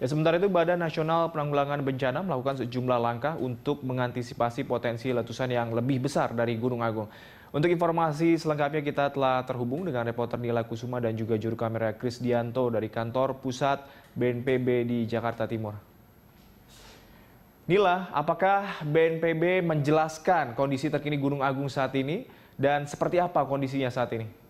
Ya, sementara itu, Badan Nasional Penanggulangan Bencana melakukan sejumlah langkah untuk mengantisipasi potensi letusan yang lebih besar dari Gunung Agung. Untuk informasi selengkapnya kita telah terhubung dengan reporter Nila Kusuma dan juga juru kamera Kris Dianto dari kantor pusat BNPB di Jakarta Timur. Nila, apakah BNPB menjelaskan kondisi terkini Gunung Agung saat ini dan seperti apa kondisinya saat ini?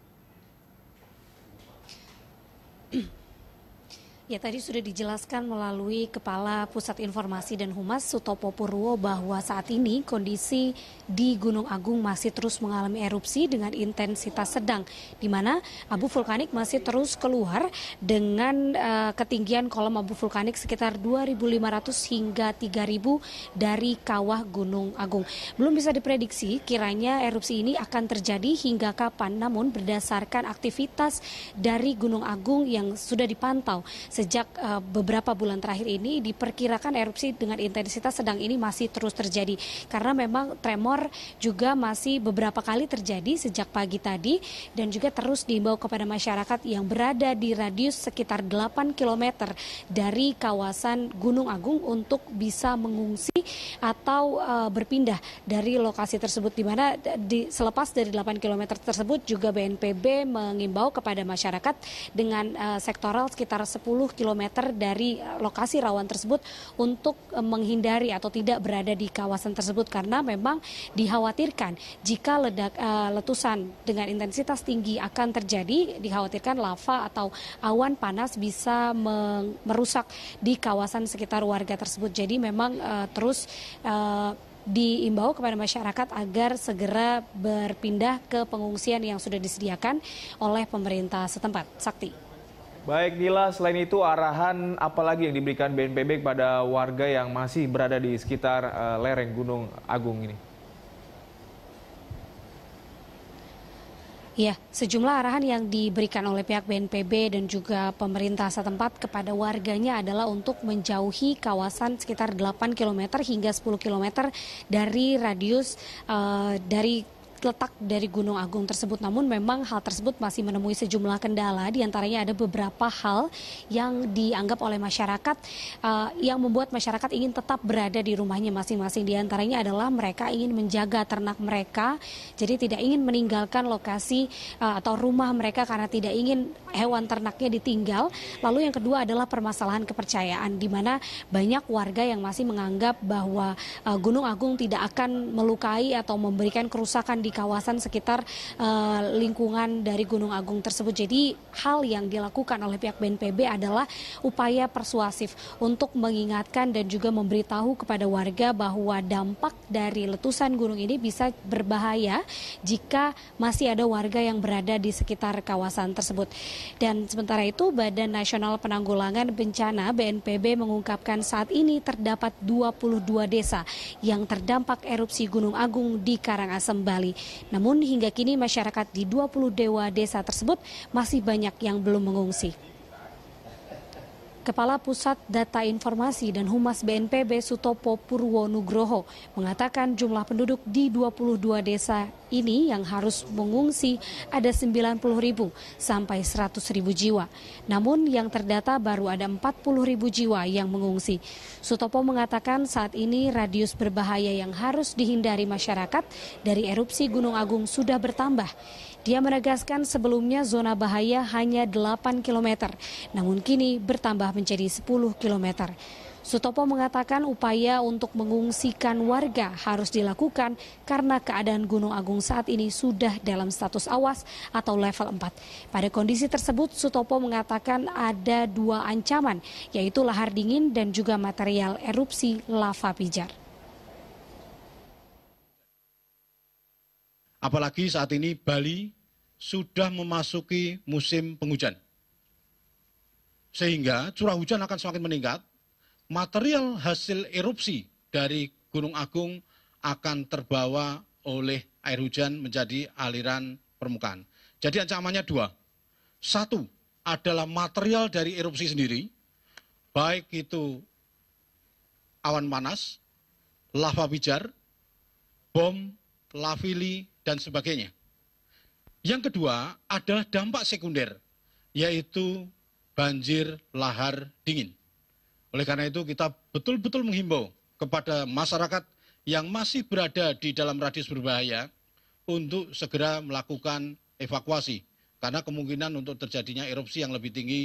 Ya, tadi sudah dijelaskan melalui Kepala Pusat Informasi dan Humas Sutopo Purwo bahwa saat ini kondisi di Gunung Agung masih terus mengalami erupsi dengan intensitas sedang, di mana abu vulkanik masih terus keluar dengan ketinggian kolom abu vulkanik sekitar 2.500 hingga 3.000 dari kawah Gunung Agung. Belum bisa diprediksi kiranya erupsi ini akan terjadi hingga kapan, namun berdasarkan aktivitas dari Gunung Agung yang sudah dipantau sejak beberapa bulan terakhir ini, diperkirakan erupsi dengan intensitas sedang ini masih terus terjadi. Karena memang tremor juga masih beberapa kali terjadi sejak pagi tadi dan juga terus diimbau kepada masyarakat yang berada di radius sekitar 8 km dari kawasan Gunung Agung untuk bisa mengungsi atau berpindah dari lokasi tersebut, di mana selepas dari 8 km tersebut juga BNPB mengimbau kepada masyarakat dengan sektoral sekitar 10 km dari lokasi rawan tersebut untuk menghindari atau tidak berada di kawasan tersebut, karena memang dikhawatirkan jika letusan dengan intensitas tinggi akan terjadi, dikhawatirkan lava atau awan panas bisa merusak di kawasan sekitar warga tersebut. Jadi memang terus diimbau kepada masyarakat agar segera berpindah ke pengungsian yang sudah disediakan oleh pemerintah setempat. Sakti. Baik Nila, selain itu arahan apa lagi yang diberikan BNPB kepada warga yang masih berada di sekitar lereng Gunung Agung ini? Ya, sejumlah arahan yang diberikan oleh pihak BNPB dan juga pemerintah setempat kepada warganya adalah untuk menjauhi kawasan sekitar 8 km hingga 10 km dari radius letak dari Gunung Agung tersebut. Namun memang hal tersebut masih menemui sejumlah kendala, diantaranya ada beberapa hal yang dianggap oleh masyarakat yang membuat masyarakat ingin tetap berada di rumahnya masing-masing. Diantaranya adalah mereka ingin menjaga ternak mereka, jadi tidak ingin meninggalkan lokasi atau rumah mereka karena tidak ingin hewan ternaknya ditinggal. Lalu yang kedua adalah permasalahan kepercayaan, di mana banyak warga yang masih menganggap bahwa Gunung Agung tidak akan melukai atau memberikan kerusakan di kawasan sekitar lingkungan dari Gunung Agung tersebut. Jadi hal yang dilakukan oleh pihak BNPB adalah upaya persuasif untuk mengingatkan dan juga memberitahu kepada warga bahwa dampak dari letusan gunung ini bisa berbahaya jika masih ada warga yang berada di sekitar kawasan tersebut. Dan sementara itu, Badan Nasional Penanggulangan Bencana BNPB mengungkapkan saat ini terdapat 22 desa yang terdampak erupsi Gunung Agung di Karangasem, Bali. Namun hingga kini masyarakat di 22 desa tersebut masih banyak yang belum mengungsi. Kepala Pusat Data Informasi dan Humas BNPB Sutopo Purwo Nugroho mengatakan jumlah penduduk di 22 desa ini yang harus mengungsi ada 90.000 sampai 100.000 jiwa. Namun yang terdata baru ada 40.000 jiwa yang mengungsi. Sutopo mengatakan saat ini radius berbahaya yang harus dihindari masyarakat dari erupsi Gunung Agung sudah bertambah. Dia menegaskan sebelumnya zona bahaya hanya 8 km, namun kini bertambah menjadi 10 km. Sutopo mengatakan upaya untuk mengungsikan warga harus dilakukan karena keadaan Gunung Agung saat ini sudah dalam status awas atau level 4. Pada kondisi tersebut, Sutopo mengatakan ada dua ancaman, yaitu lahar dingin dan juga material erupsi lava pijar. Apalagi saat ini Bali sudah memasuki musim penghujan, sehingga curah hujan akan semakin meningkat. Material hasil erupsi dari Gunung Agung akan terbawa oleh air hujan menjadi aliran permukaan. Jadi ancamannya dua. Satu adalah material dari erupsi sendiri, baik itu awan panas, lava pijar, bom, lavili, dan sebagainya. Yang kedua adalah dampak sekunder, yaitu banjir lahar dingin. Oleh karena itu kita betul-betul menghimbau kepada masyarakat yang masih berada di dalam radius berbahaya untuk segera melakukan evakuasi. Karena kemungkinan untuk terjadinya erupsi yang lebih tinggi.